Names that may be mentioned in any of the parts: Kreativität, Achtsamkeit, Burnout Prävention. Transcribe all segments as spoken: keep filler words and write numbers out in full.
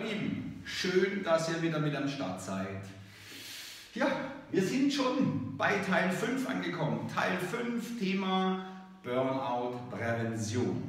geblieben. Schön, dass ihr wieder mit am Start seid. Ja, wir sind schon bei Teil fünf angekommen. Teil fünf, Thema Burnout Prävention.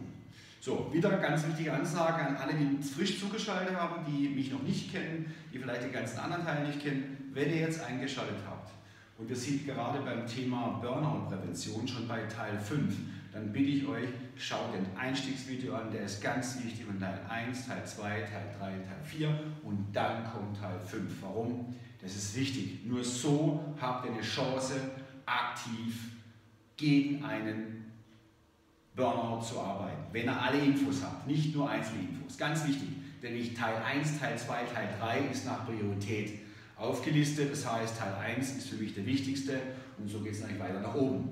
So, wieder ganz wichtige Ansage an alle, die frisch zugeschaltet haben, die mich noch nicht kennen, die vielleicht die ganzen anderen Teile nicht kennen. Wenn ihr jetzt eingeschaltet habt und ihr seid gerade beim Thema Burnout Prävention schon bei Teil fünf, dann bitte ich euch, schaut den Einstiegsvideo an, der ist ganz wichtig, und Teil eins, Teil zwei, Teil drei, Teil vier und dann kommt Teil fünf. Warum? Das ist wichtig. Nur so habt ihr eine Chance, aktiv gegen einen Burnout zu arbeiten, wenn ihr alle Infos habt, nicht nur einzelne Infos. Ganz wichtig, denn nicht Teil eins, Teil zwei, Teil drei ist nach Priorität aufgelistet. Das heißt, Teil eins ist für mich der wichtigste und so geht es eigentlich weiter nach oben.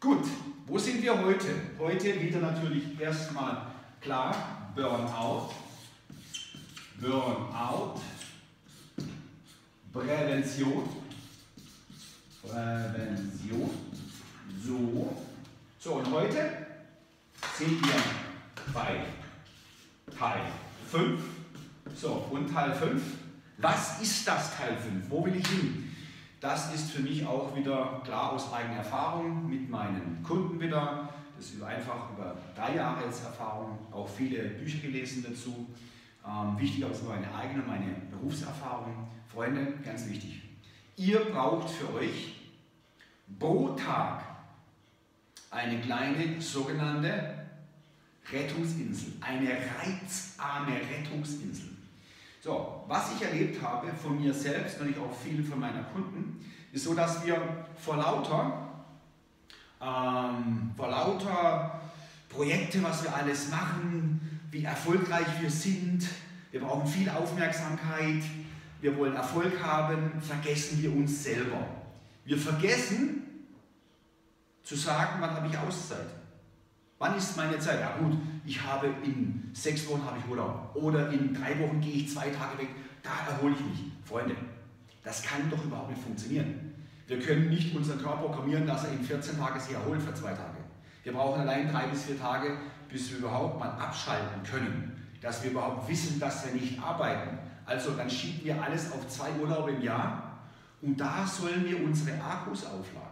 Gut, wo sind wir heute? Heute wieder natürlich erstmal klar, Burnout, Burnout, Prävention, Prävention, so. So, und heute sind wir bei Teil fünf. So, und Teil fünf. Was ist das Teil fünf? Wo will ich hin? Das ist für mich auch wieder klar aus eigener Erfahrung mit meinen Kunden wieder. Das ist einfach über drei Jahre jetzt Erfahrung, auch viele Bücher gelesen dazu. Ähm, wichtig auch also meine eigene, meine Berufserfahrung. Freunde, ganz wichtig. Ihr braucht für euch pro Tag eine kleine sogenannte Rettungsinsel, eine reizarme Rettungsinsel. So, was ich erlebt habe von mir selbst, natürlich auch vielen von meinen Kunden, ist so, dass wir vor lauter, ähm, vor lauter Projekte, was wir alles machen, wie erfolgreich wir sind, wir brauchen viel Aufmerksamkeit, wir wollen Erfolg haben, vergessen wir uns selber. Wir vergessen zu sagen, wann habe ich Auszeit? Wann ist meine Zeit? Ja gut, ich habe in sechs Wochen habe ich Urlaub oder in drei Wochen gehe ich zwei Tage weg, da erhole ich mich. Freunde, das kann doch überhaupt nicht funktionieren. Wir können nicht unseren Körper programmieren, dass er in vierzehn Tagen sich erholt für zwei Tage. Wir brauchen allein drei bis vier Tage, bis wir überhaupt mal abschalten können, dass wir überhaupt wissen, dass wir nicht arbeiten. Also dann schieben wir alles auf zwei Urlaube im Jahr und da sollen wir unsere Akkus aufladen.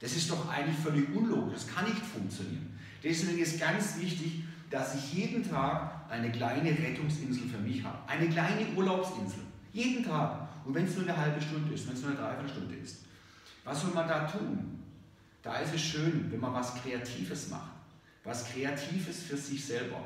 Das ist doch eigentlich völlig unlogisch, das kann nicht funktionieren. Deswegen ist ganz wichtig, dass ich jeden Tag eine kleine Rettungsinsel für mich habe. Eine kleine Urlaubsinsel. Jeden Tag. Und wenn es nur eine halbe Stunde ist, wenn es nur eine Dreiviertelstunde ist. Was soll man da tun? Da ist es schön, wenn man was Kreatives macht. Was Kreatives für sich selber.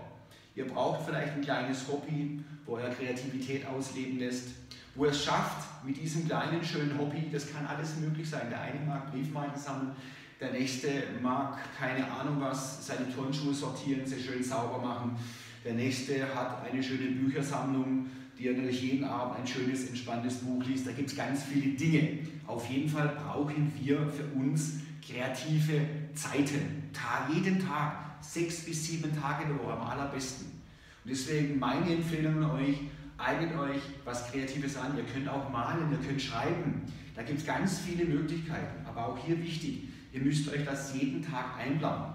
Ihr braucht vielleicht ein kleines Hobby, wo ihr Kreativität ausleben lässt. Wo er es schafft, mit diesem kleinen, schönen Hobby, das kann alles möglich sein. Der eine mag Briefmarken sammeln, der nächste mag, keine Ahnung was, seine Turnschuhe sortieren, sie schön sauber machen. Der nächste hat eine schöne Büchersammlung, die er natürlich jeden Abend ein schönes, entspanntes Buch liest. Da gibt es ganz viele Dinge. Auf jeden Fall brauchen wir für uns kreative Zeiten. Tag, jeden Tag, sechs bis sieben Tage der Woche am allerbesten. Und deswegen meine Empfehlung an euch, eignet euch was Kreatives an. Ihr könnt auch malen, ihr könnt schreiben. Da gibt es ganz viele Möglichkeiten. Aber auch hier wichtig, ihr müsst euch das jeden Tag einplanen.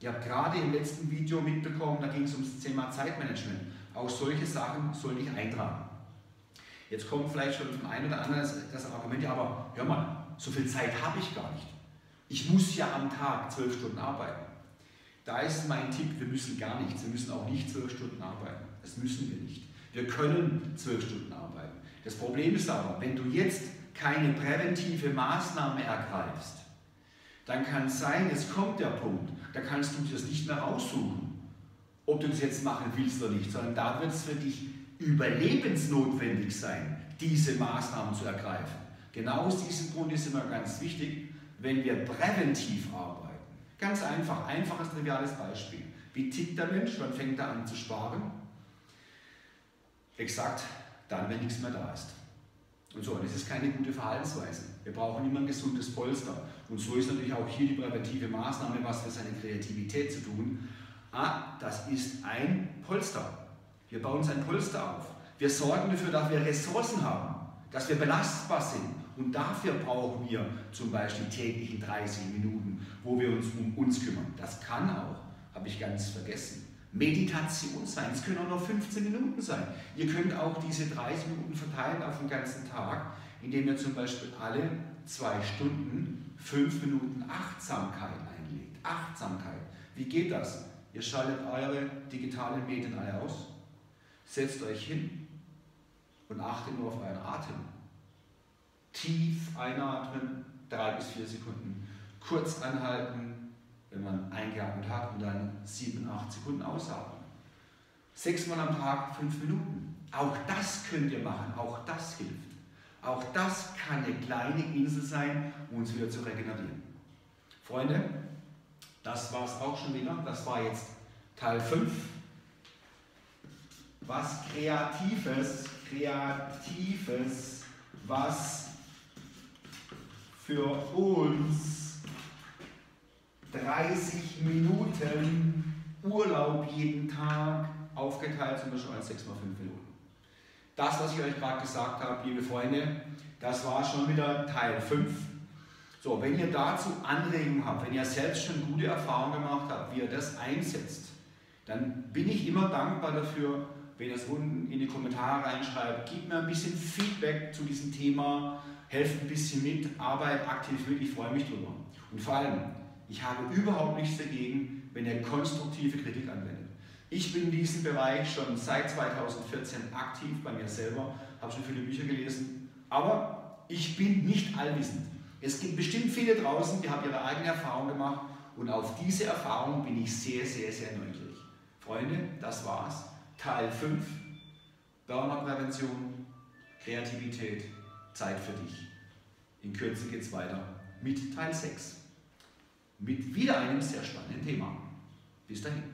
Ihr habt gerade im letzten Video mitbekommen, da ging es ums Thema Zeitmanagement. Auch solche Sachen soll ich eintragen. Jetzt kommt vielleicht schon vom einen oder anderen das, das Argument, ja, aber hör mal, so viel Zeit habe ich gar nicht. Ich muss ja am Tag zwölf Stunden arbeiten. Da ist mein Tipp, wir müssen gar nichts. Wir müssen auch nicht zwölf Stunden arbeiten. Das müssen wir nicht. Wir können zwölf Stunden arbeiten. Das Problem ist aber, wenn du jetzt keine präventive Maßnahme ergreifst, dann kann es sein, es kommt der Punkt, da kannst du das nicht mehr raussuchen, ob du das jetzt machen willst oder nicht, sondern da wird es für dich überlebensnotwendig sein, diese Maßnahmen zu ergreifen. Genau aus diesem Grund ist immer ganz wichtig, wenn wir präventiv arbeiten. Ganz einfach, einfaches, triviales Beispiel. Wie tickt der Mensch? Wann fängt er an zu sparen? Exakt, dann, wenn nichts mehr da ist. Und so, das ist keine gute Verhaltensweise. Wir brauchen immer ein gesundes Polster. Und so ist natürlich auch hier die präventive Maßnahme, was für seine Kreativität zu tun. Ah, das ist ein Polster. Wir bauen uns ein Polster auf. Wir sorgen dafür, dass wir Ressourcen haben, dass wir belastbar sind. Und dafür brauchen wir zum Beispiel täglichen dreißig Minuten, wo wir uns um uns kümmern. Das kann auch, habe ich ganz vergessen, Meditation sein, es können auch noch fünfzehn Minuten sein. Ihr könnt auch diese dreißig Minuten verteilen auf den ganzen Tag, indem ihr zum Beispiel alle zwei Stunden fünf Minuten Achtsamkeit einlegt. Achtsamkeit. Wie geht das? Ihr schaltet eure digitalen Medien alle aus, setzt euch hin und achtet nur auf euren Atem. Tief einatmen, drei bis vier Sekunden. Kurz anhalten, wenn man eingeatmet hat, und dann sieben, acht Sekunden ausatmen. Sechsmal am Tag, fünf Minuten. Auch das könnt ihr machen, auch das hilft. Auch das kann eine kleine Insel sein, um uns wieder zu regenerieren. Freunde, das war es auch schon wieder. Das war jetzt Teil fünf. Was Kreatives, Kreatives, was für uns dreißig Minuten Urlaub jeden Tag aufgeteilt, zum Beispiel als sechs mal fünf Minuten. Das, was ich euch gerade gesagt habe, liebe Freunde, das war schon wieder Teil fünf. So, wenn ihr dazu Anregungen habt, wenn ihr selbst schon gute Erfahrungen gemacht habt, wie ihr das einsetzt, dann bin ich immer dankbar dafür, wenn ihr es unten in die Kommentare reinschreibt. Gebt mir ein bisschen Feedback zu diesem Thema, helft ein bisschen mit, arbeitet aktiv mit, ich freue mich drüber. Und vor allem, ich habe überhaupt nichts dagegen, wenn ihr konstruktive Kritik anwendet. Ich bin in diesem Bereich schon seit zweitausendvierzehn aktiv bei mir selber, habe schon viele Bücher gelesen, aber ich bin nicht allwissend. Es gibt bestimmt viele draußen, die haben ihre eigene Erfahrung gemacht, und auf diese Erfahrung bin ich sehr, sehr, sehr neugierig. Freunde, das war's. Teil fünf, Burnout Prävention, Kreativität, Zeit für dich. In Kürze geht's weiter mit Teil sechs. Mit wieder einem sehr spannenden Thema. Bis dahin.